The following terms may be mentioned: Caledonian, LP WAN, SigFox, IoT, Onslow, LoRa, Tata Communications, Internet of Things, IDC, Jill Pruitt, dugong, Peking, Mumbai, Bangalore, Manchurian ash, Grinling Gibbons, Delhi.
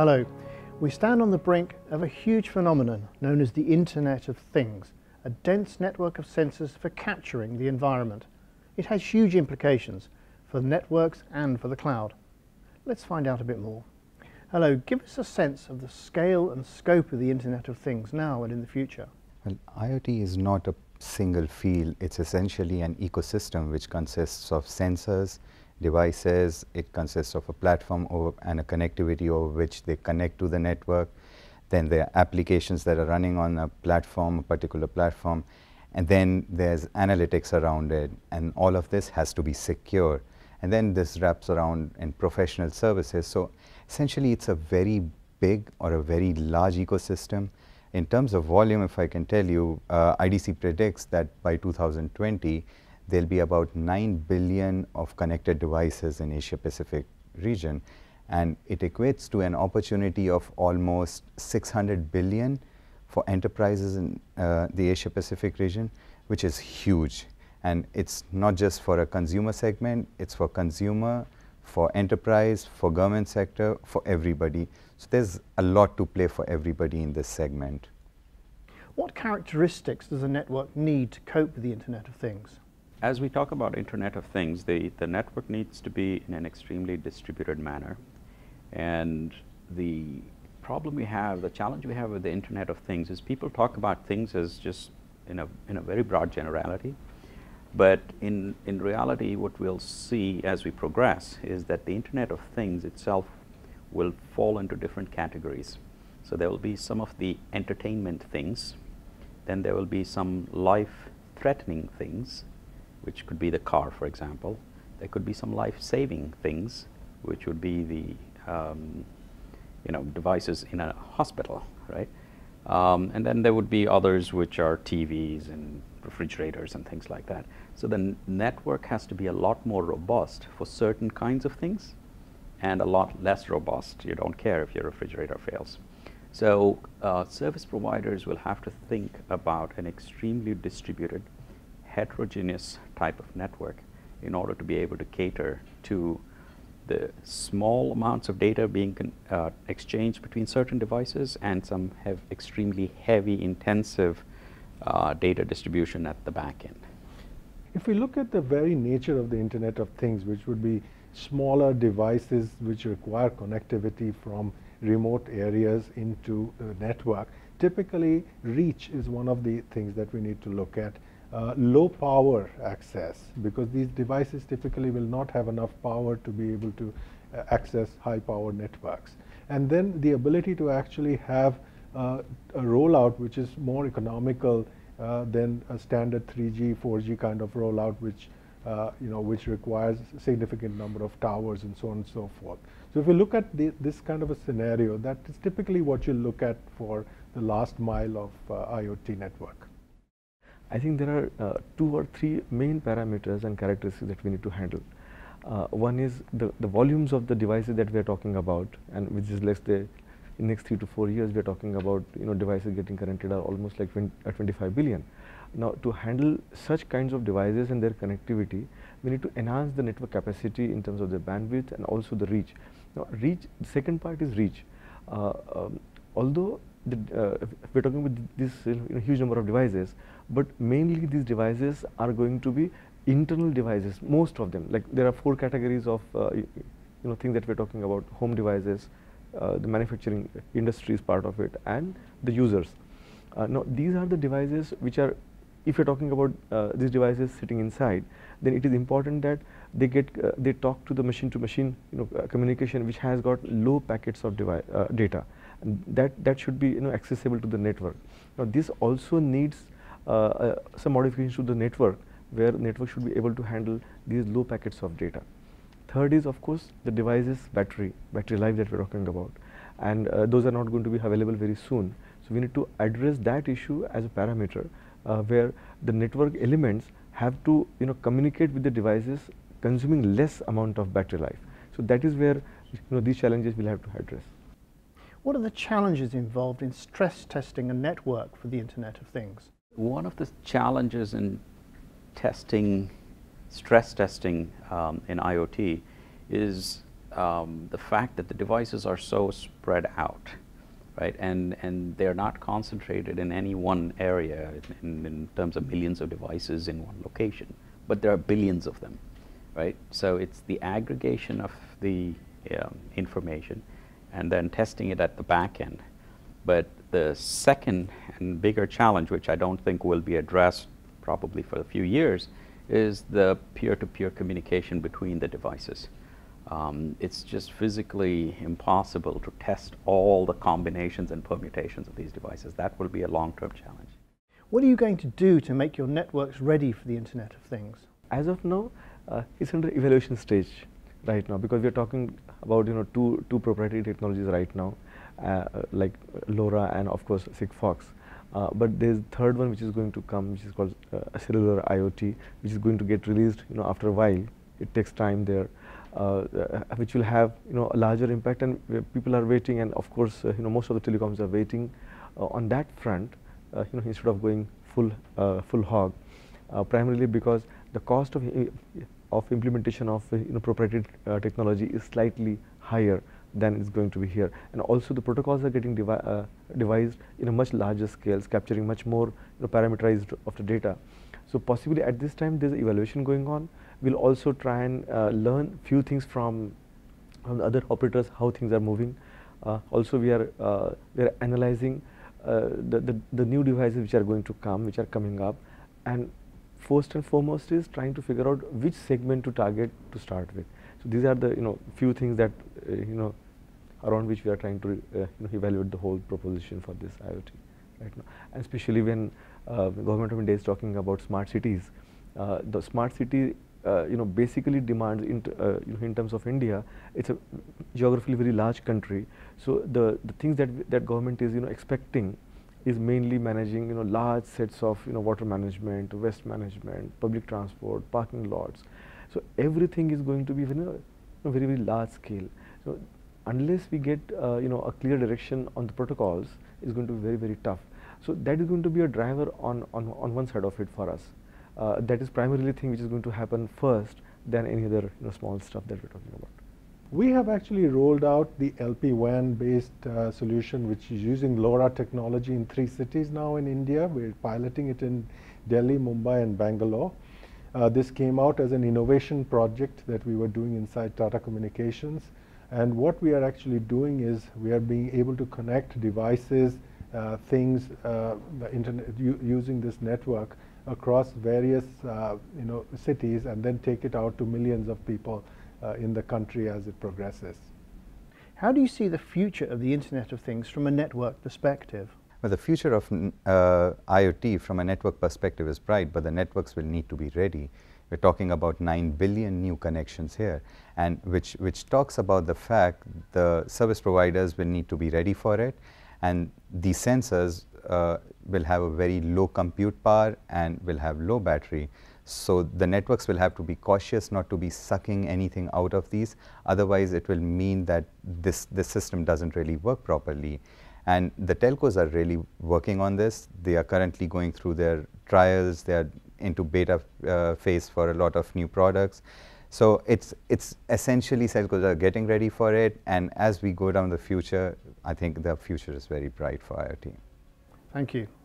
Hello. We stand on the brink of a huge phenomenon known as the Internet of Things, a dense network of sensors for capturing the environment. It has huge implications for networks and for the cloud. Let's find out a bit more. Hello, give us a sense of the scale and scope of the Internet of Things now and in the future. Well, IoT is not a single field. It's essentially an ecosystem which consists of sensors, devices. It consists of a platform and a connectivity over which they connect to the network. Then there are applications that are running on a platform, a particular platform, and then there's analytics around it, and all of this has to be secure. And then this wraps around in professional services. So essentially it's a very big or a very large ecosystem. In terms of volume, if I can tell you, IDC predicts that by 2020, there'll be about 9 billion of connected devices in Asia Pacific region, and it equates to an opportunity of almost 600 billion for enterprises in the Asia Pacific region, which is huge. And it's not just for a consumer segment, it's for consumer, for enterprise, for government sector, for everybody. So there's a lot to play for everybody in this segment. What characteristics does a network need to cope with the Internet of Things? As we talk about Internet of Things, the network needs to be in an extremely distributed manner. And the problem we have, the challenge we have with the Internet of Things is people talk about things as just in a very broad generality. But in reality, what we'll see as we progress is that the Internet of Things itself will fall into different categories. So there will be some of the entertainment things, then there will be some life-threatening things, which could be the car, for example. There could be some life-saving things, which would be the devices in a hospital, right? And then there would be others which are TVs and refrigerators and things like that. So the network has to be a lot more robust for certain kinds of things and a lot less robust. You don't care if your refrigerator fails. So service providers will have to think about an extremely distributed, heterogeneous type of network in order to be able to cater to the small amounts of data being exchanged between certain devices and some extremely heavy, intensive data distribution at the back end. If we look at the very nature of the Internet of Things, which would be smaller devices which require connectivity from remote areas into the network, typically reach is one of the things that we need to look at. Low power access, because these devices typically will not have enough power to be able to access high power networks. And then the ability to actually have a rollout which is more economical than a standard 3G, 4G kind of rollout, which which requires a significant number of towers and so on and so forth. So if you look at this kind of a scenario, that is typically what you look at for the last mile of IoT network. I think there are two or three main parameters and characteristics that we need to handle. One is the volumes of the devices that we are talking about, and which is, let's say, in next 3 to 4 years, we are talking about devices getting connected are almost like 25 billion. Now, to handle such kinds of devices and their connectivity, we need to enhance the network capacity in terms of the bandwidth and also the reach. Now, reach. The second part is reach. Although we're talking with this huge number of devices, but mainly these devices are going to be internal devices, most of them. Like, there are 4 categories of things that we're talking about: home devices, the manufacturing industry is part of it, and the users. Now, these are the devices which are, if you're talking about these devices sitting inside, then it is important that they talk to the machine-to-machine communication, which has got low packets of data. And that should be accessible to the network. Now, this also needs some modifications to the network, where network should be able to handle these low packets of data. Third is, of course, the device's battery life that we're talking about, and those are not going to be available very soon. So we need to address that issue as a parameter, where the network elements have to communicate with the devices consuming less amount of battery life. So that is where these challenges will have to address. What are the challenges involved in stress testing a network for the Internet of Things? One of the challenges in stress testing in IoT is the fact that the devices are so spread out, right, and they're not concentrated in any one area in terms of millions of devices in one location, but there are billions of them, right? So it's the aggregation of the information and then testing it at the back end. But the second and bigger challenge, which I don't think will be addressed probably for a few years, is the peer-to-peer communication between the devices. It's just physically impossible to test all the combinations and permutations of these devices. That will be a long-term challenge. What are you going to do to make your networks ready for the Internet of Things? As of now, it's under evaluation stage right now, because we're talking about, you know, two proprietary technologies right now, like LoRa and of course SigFox. But there's a third one which is going to come, which is called cellular IoT, which is going to get released, you know, after a while. It takes time there, which will have, you know, a larger impact, and people are waiting, and of course, you know, most of the telecoms are waiting on that front, you know, instead of going full hog, primarily because the cost of implementation of, you know, proprietary technology is slightly higher than is going to be here, and also the protocols are getting devised in a much larger scale, capturing much more, you know, parameterized of the data. So possibly at this time there's evaluation going on. We'll also try and learn few things from the other operators, how things are moving. Also we are analyzing the new devices which are going to come, which are coming up, and first and foremost is trying to figure out which segment to target to start with. So these are the, you know, few things that, you know, around which we are trying to you know, evaluate the whole proposition for this IoT right now. And especially when the government of India is talking about smart cities, the smart city, you know, basically demands, you know, in terms of India, it's a geographically very large country. So the things that government is, you know, expecting is mainly managing, you know, large sets of, you know, water management, waste management, public transport, parking lots. So everything is going to be, you know, very, very large scale. So unless we get you know, a clear direction on the protocols, it's going to be very, very tough. So that is going to be a driver on one side of it for us. That is primarily thing which is going to happen first than any other, you know, small stuff that we're talking about. We have actually rolled out the LP WAN based solution, which is using LoRa technology in 3 cities now in India. We're piloting it in Delhi, Mumbai and Bangalore. This came out as an innovation project that we were doing inside Tata Communications, and what we are actually doing is we are being able to connect devices, things, the internet, using this network across various you know, cities, and then take it out to millions of people in the country as it progresses. How do you see the future of the Internet of Things from a network perspective? Well, the future of IoT from a network perspective is bright, but the networks will need to be ready. We're talking about 9 billion new connections here, and which talks about the fact the service providers will need to be ready for it, and the sensors will have a very low compute power and will have low battery. So the networks will have to be cautious not to be sucking anything out of these, otherwise it will mean that this system doesn't really work properly. And the telcos are really working on this. They are currently going through their trials. They are into beta phase for a lot of new products. So it's essentially telcos are getting ready for it, and as we go down the future, I think the future is very bright for IoT. Thank you.